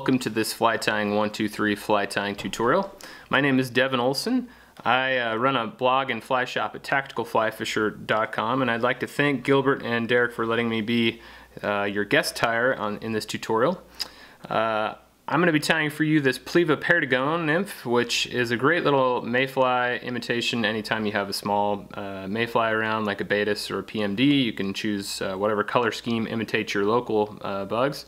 Welcome to this Fly Tying 123 Fly Tying tutorial. My name is Devin Olsen. I run a blog and fly shop at tacticalflyfisher.com, and I'd like to thank Gilbert and Derek for letting me be your guest tyer in this tutorial. I'm going to be tying for you this Pliva Perdigon nymph, which is a great little mayfly imitation. Anytime you have a small mayfly around, like a Betis or a PMD, you can choose whatever color scheme imitates your local bugs.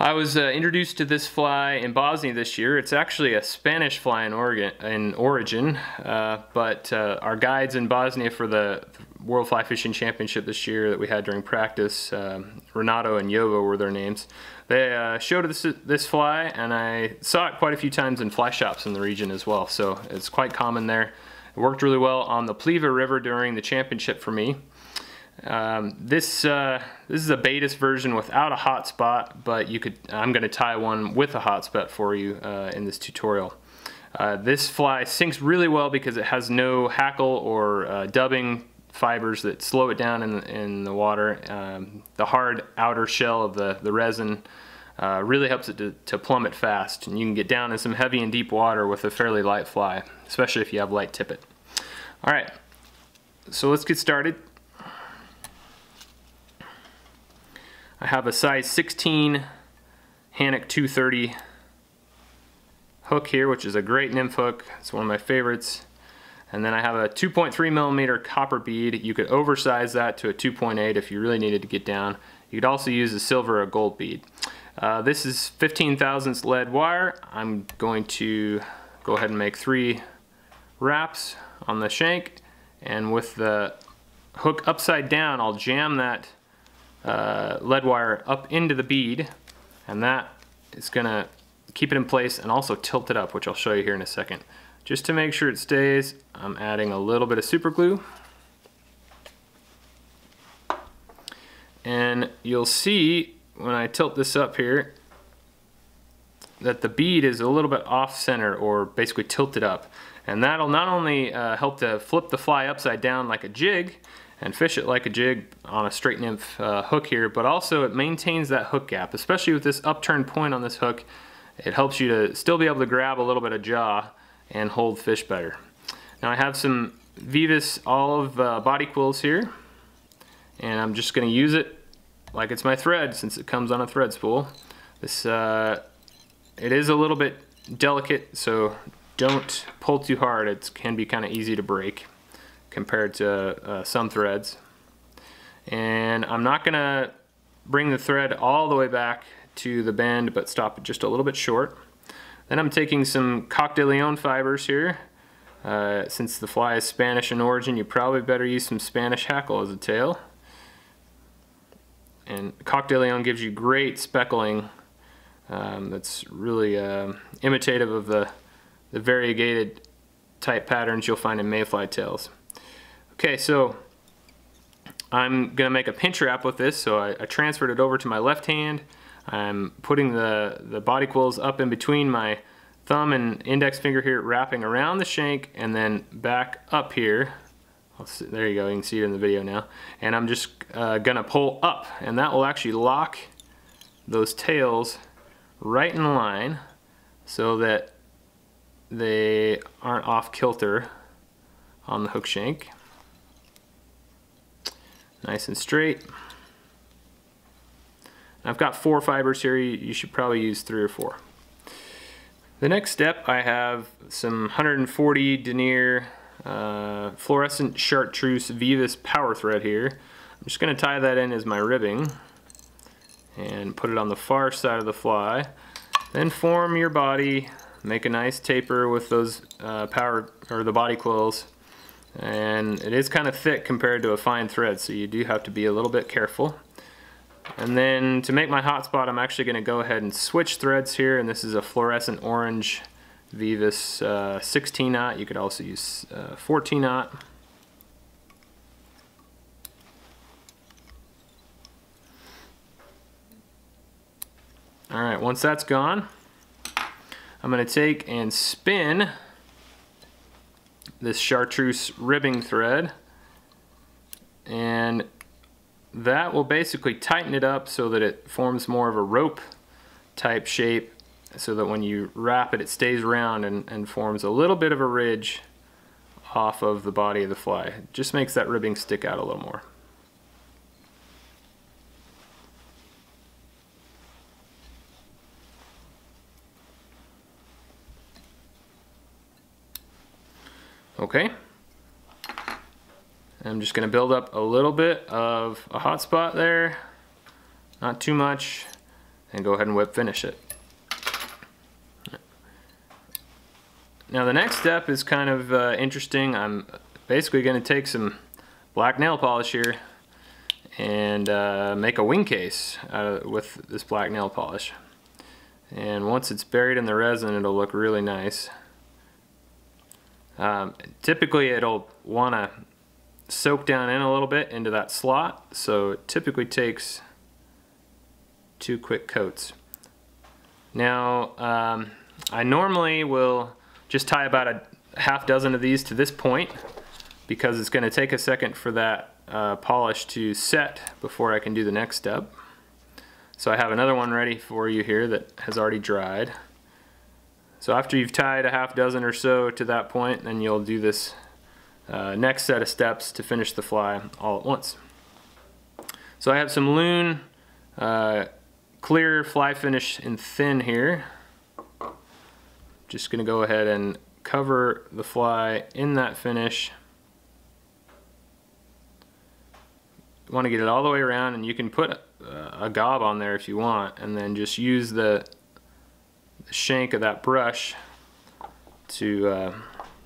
I was introduced to this fly in Bosnia this year. It's actually a Spanish fly in origin, but our guides in Bosnia for the World Fly Fishing Championship this year that we had during practice, Renato and Jovo were their names, they showed this fly, and I saw it quite a few times in fly shops in the region as well, so it's quite common there. It worked really well on the Pliva River during the championship for me. This is a Betis version without a hot spot, but I'm going to tie one with a hot spot for you in this tutorial. This fly sinks really well because it has no hackle or dubbing fibers that slow it down in the water. The hard outer shell of the resin really helps it to plummet fast, and you can get down in some heavy and deep water with a fairly light fly, especially if you have light tippet. All right, so let's get started. I have a size 16 Hanek 230 hook here, which is a great nymph hook. It's one of my favorites. And then I have a 2.3 millimeter copper bead. You could oversize that to a 2.8 if you really needed to get down. You could also use a silver or gold bead. This is 15 thousandths lead wire. I'm going to go ahead and make 3 wraps on the shank, and with the hook upside down, I'll jam that lead wire up into the bead, and that is going to keep it in place and also tilt it up, which I'll show you here in a second. Just to make sure it stays, I'm adding a little bit of super glue, and you'll see when I tilt this up here that the bead is a little bit off center, or basically tilted up, and that'll not only help to flip the fly upside down like a jig and fish it like a jig on a straight nymph hook here, but also it maintains that hook gap. Especially with this upturned point on this hook, it helps you to still be able to grab a little bit of jaw and hold fish better. Now I have some Vivas Olive Body Quills here, and I'm just going to use it like it's my thread, since it comes on a thread spool. This it is a little bit delicate, so don't pull too hard. It can be kind of easy to break compared to some threads. And I'm not going to bring the thread all the way back to the bend, but stop it just a little bit short. Then I'm taking some Coq de Leon fibers here. Since the fly is Spanish in origin, you probably better use some Spanish hackle as a tail. And Coq de Leon gives you great speckling that's really imitative of the variegated type patterns you'll find in mayfly tails. Okay, so I'm going to make a pinch wrap with this, so I transferred it over to my left hand. I'm putting the body quills up in between my thumb and index finger here, wrapping around the shank, and then back up here. There you go, you can see it in the video now. And I'm just going to pull up, and that will actually lock those tails right in line so that they aren't off kilter on the hook shank. Nice and straight. I've got 4 fibers here. You should probably use 3 or 4. The next step, I have some 140 denier fluorescent chartreuse Vivas power thread here. I'm just going to tie that in as my ribbing and put it on the far side of the fly. Then form your body, make a nice taper with those the body quills. And it is kind of thick compared to a fine thread, so you do have to be a little bit careful. And then to make my hot spot, I'm actually going to go ahead and switch threads here, and this is a fluorescent orange Vivas 16-aught. You could also use 14-aught. Alright, once that's gone, I'm going to take and spin this chartreuse ribbing thread, and that will basically tighten it up so that it forms more of a rope type shape so that when you wrap it, it stays round and forms a little bit of a ridge off of the body of the fly. It just makes that ribbing stick out a little more. Okay, I'm just gonna build up a little bit of a hot spot there, not too much, and go ahead and whip finish it. Now the next step is kind of interesting. I'm basically gonna take some black nail polish here and make a wing case with this black nail polish. And once it's buried in the resin, it'll look really nice. Typically it'll want to soak down in a little bit into that slot, so it typically takes two quick coats. Now I normally will just tie about a half dozen of these to this point because it's going to take a second for that polish to set before I can do the next step. So I have another one ready for you here that has already dried. So after you've tied a half dozen or so to that point, then you'll do this next set of steps to finish the fly all at once. So I have some Loon clear fly finish in thin here. Just gonna go ahead and cover the fly in that finish. You wanna get it all the way around, and you can put a gob on there if you want, and then just use the shank of that brush to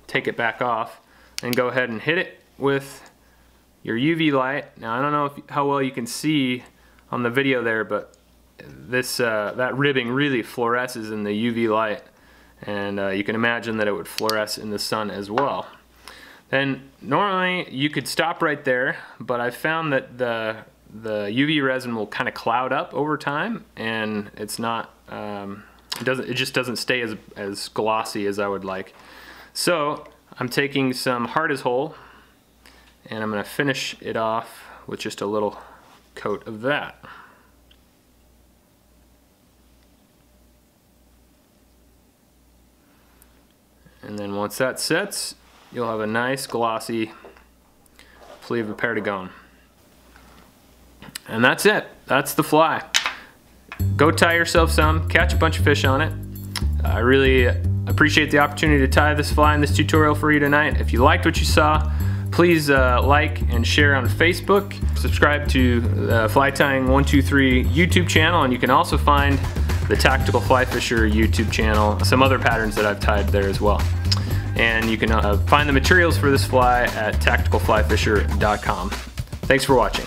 take it back off, and go ahead and hit it with your UV light. Now I don't know how well you can see on the video there, but this that ribbing really fluoresces in the UV light, and you can imagine that it would fluoresce in the sun as well. Then normally you could stop right there, but I found that the UV resin will kind of cloud up over time, and it's not it just doesn't stay as glossy as I would like. So I'm taking some Hard As Whole, and I'm going to finish it off with just a little coat of that. And then once that sets, you'll have a nice glossy Pliva Perdigon. And that's it. That's the fly. Go tie yourself some, catch a bunch of fish on it. I really appreciate the opportunity to tie this fly in this tutorial for you tonight. If you liked what you saw, please like and share on Facebook. Subscribe to the Fly Tying 123 YouTube channel, and you can also find the Tactical Fly Fisher YouTube channel, some other patterns that I've tied there as well. And you can find the materials for this fly at tacticalflyfisher.com. Thanks for watching.